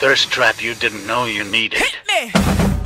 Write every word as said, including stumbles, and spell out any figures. thirst trap you didn't know you needed. Hit me!